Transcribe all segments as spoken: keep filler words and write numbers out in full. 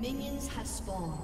Minions have spawned.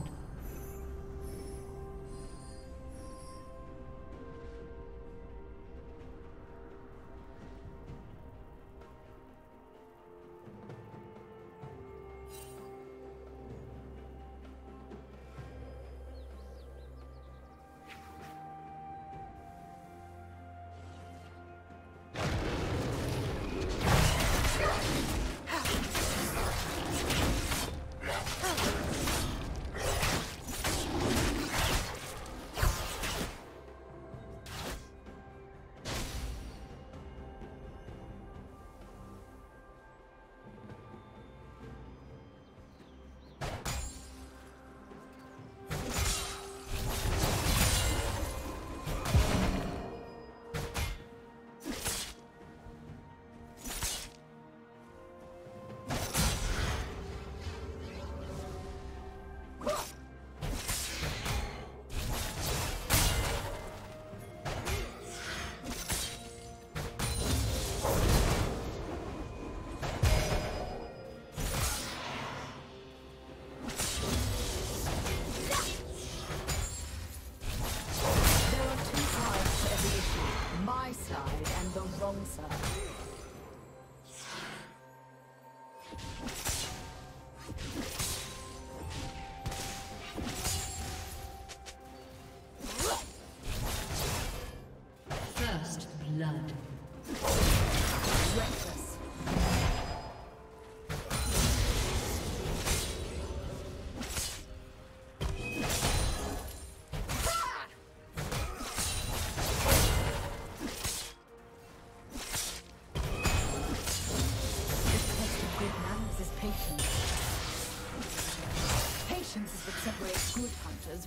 First blood.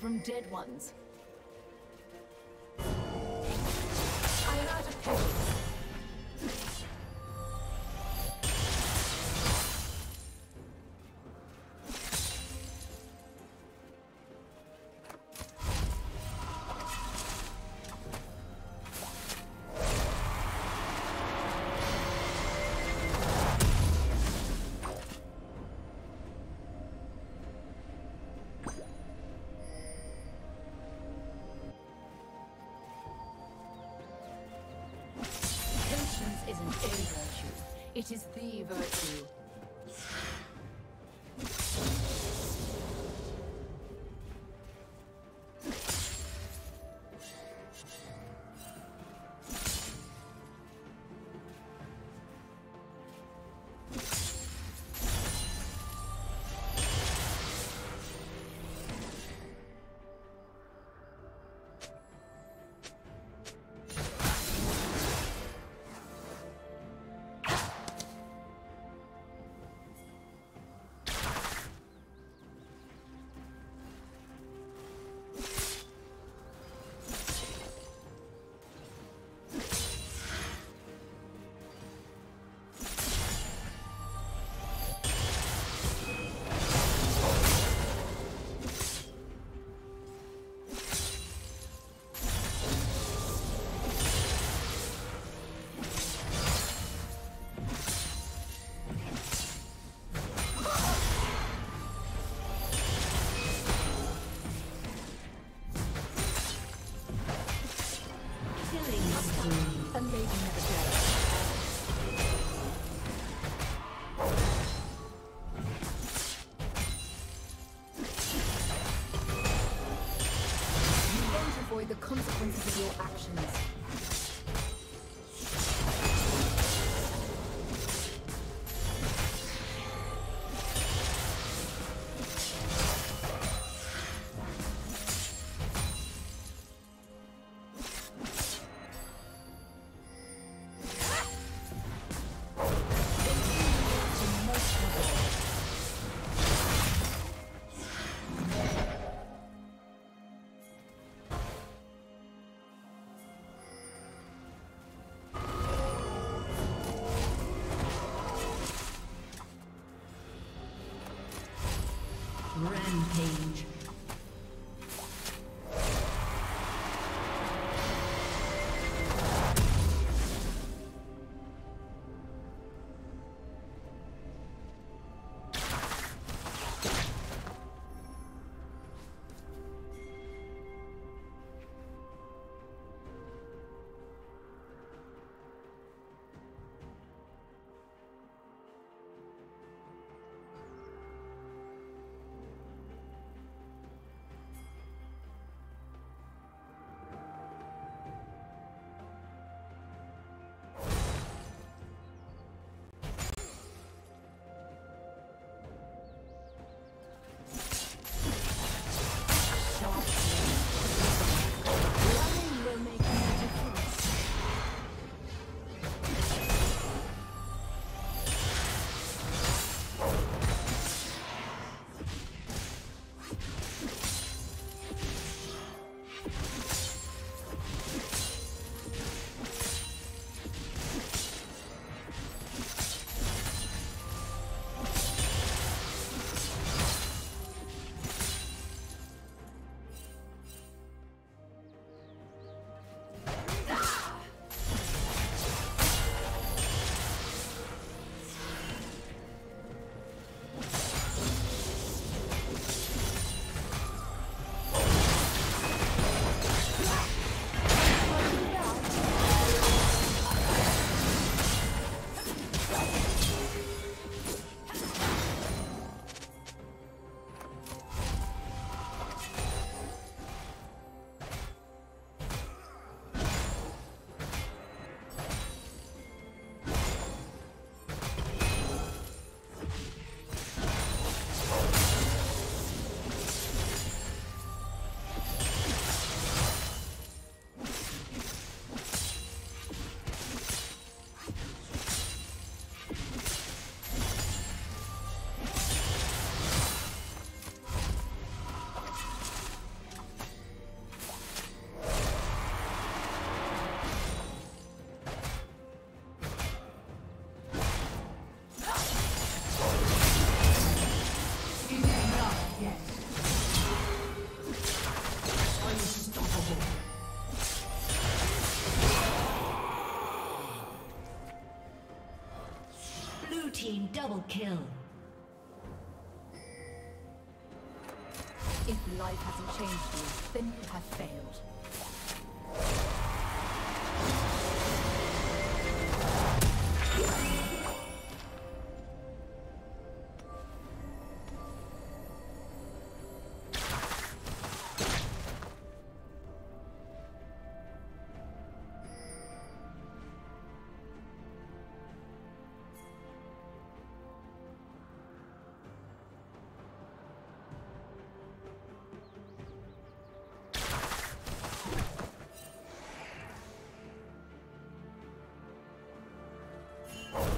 From dead ones. It is the virtue. The consequences of your actions. Rampage. Double kill. If life hasn't changed you, then you have failed. Thank you.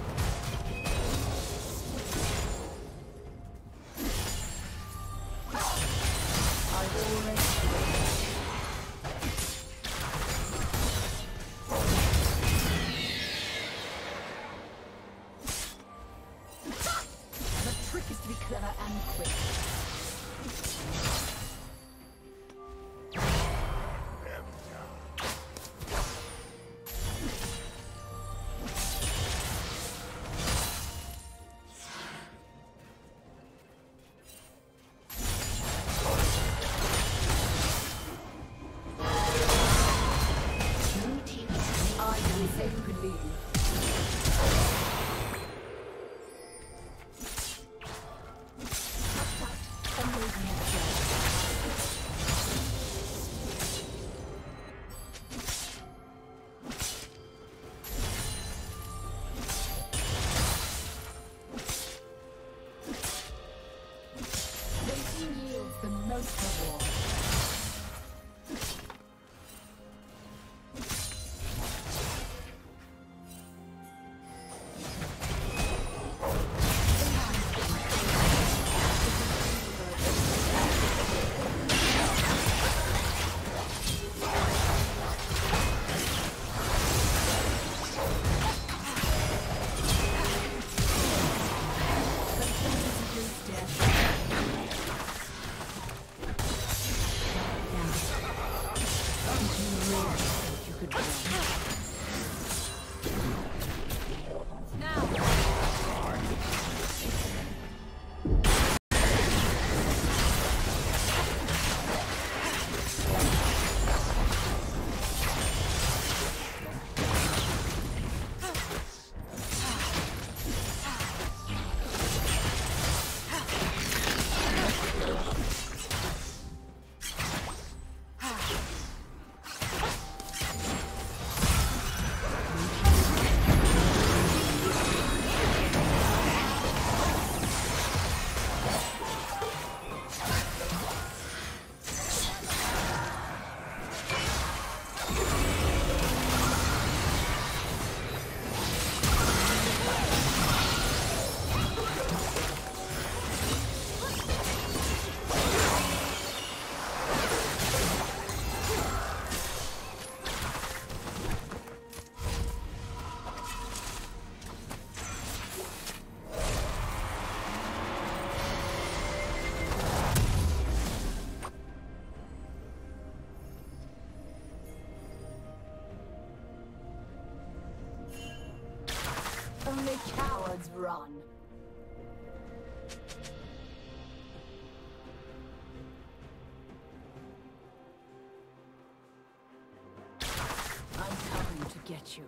Cowards run. I'm coming to get you.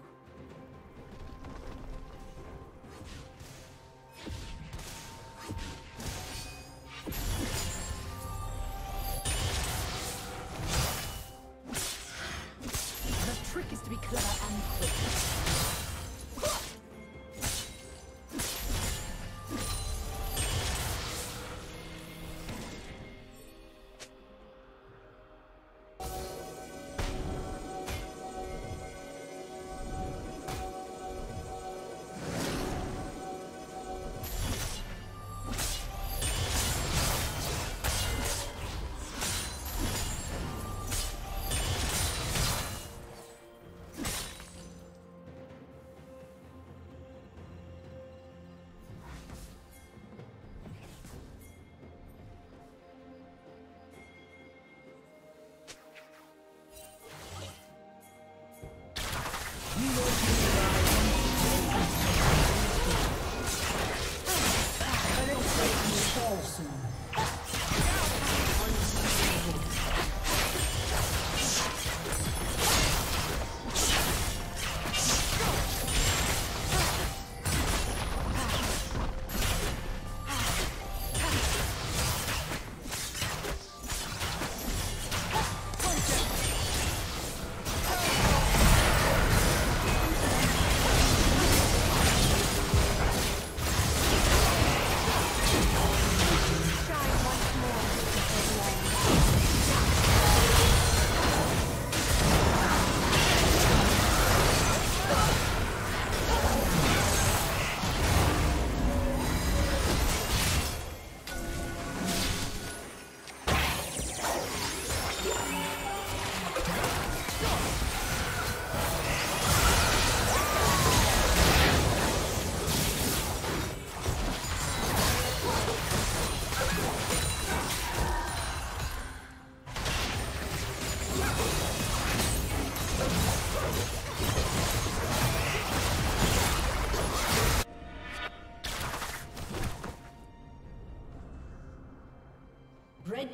Red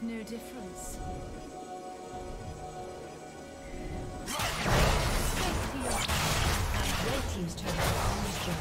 No difference. Red team's turn on the job.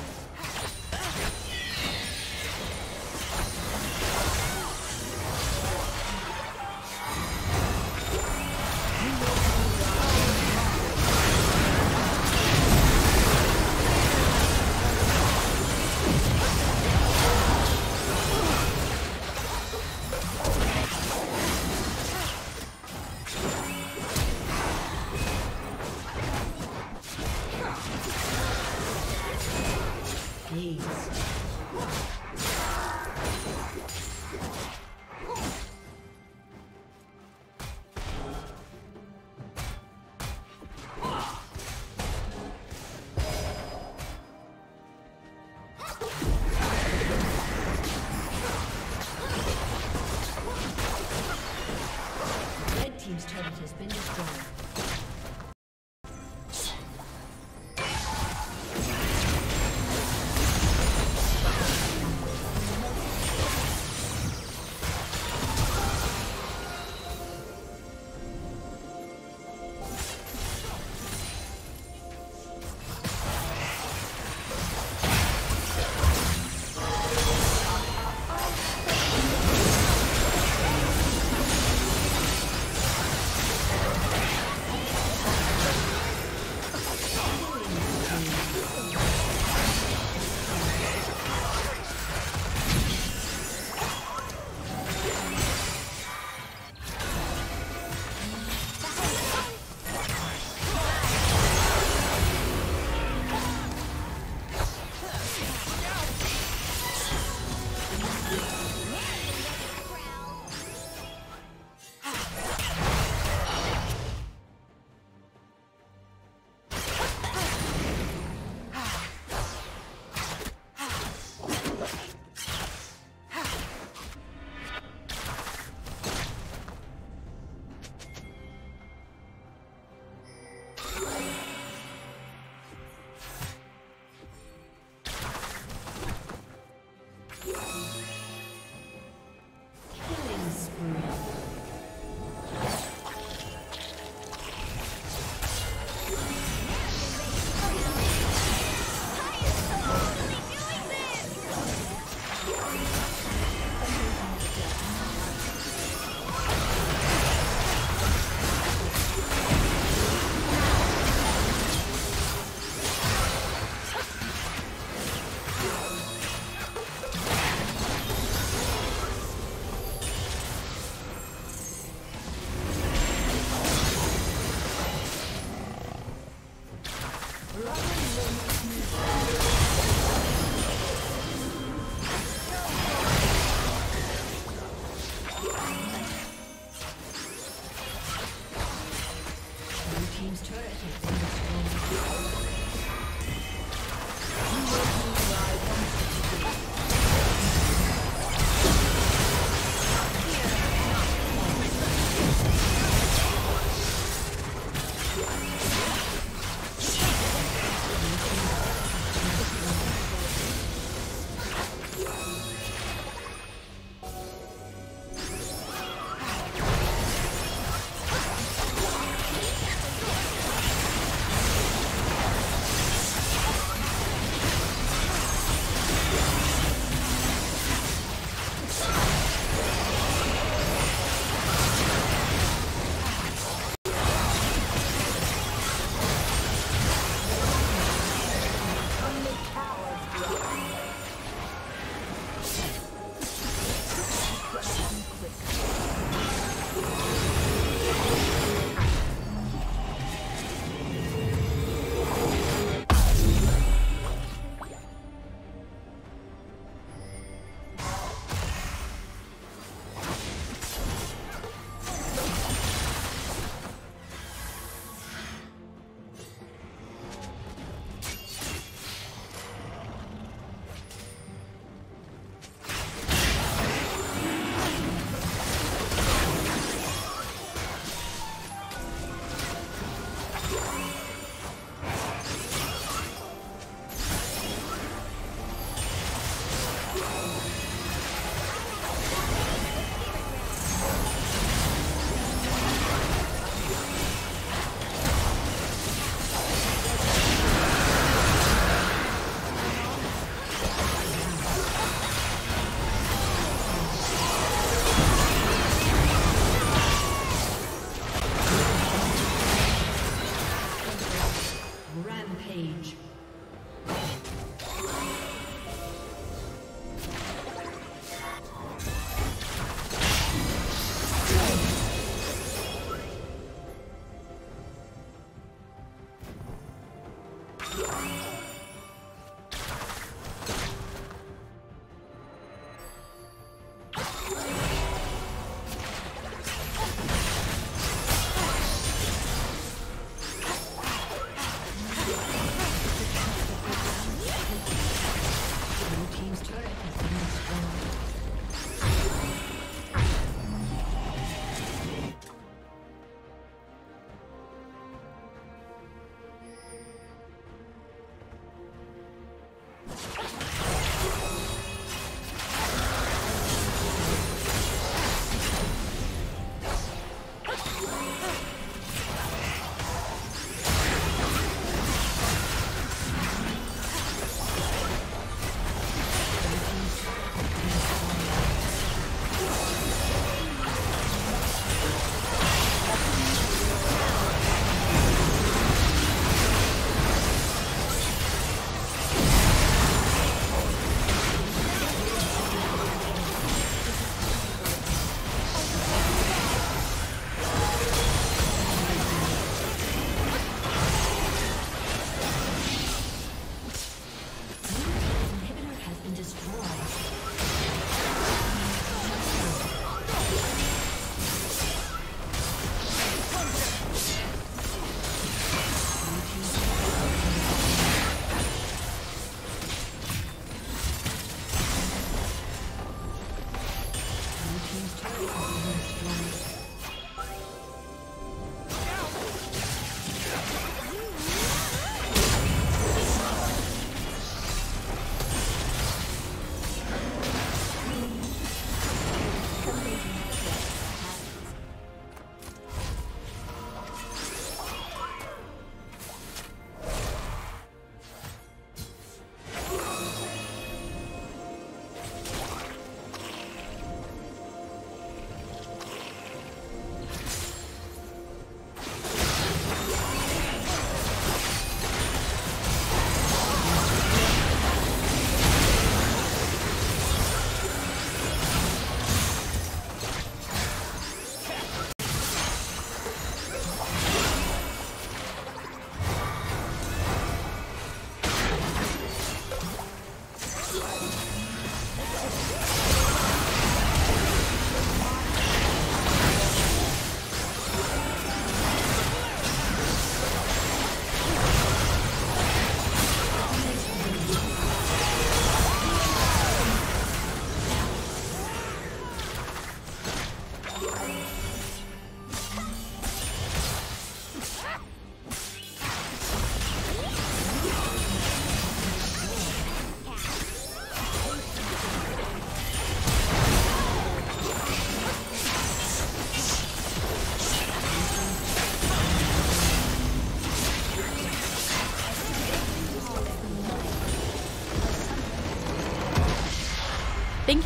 Thank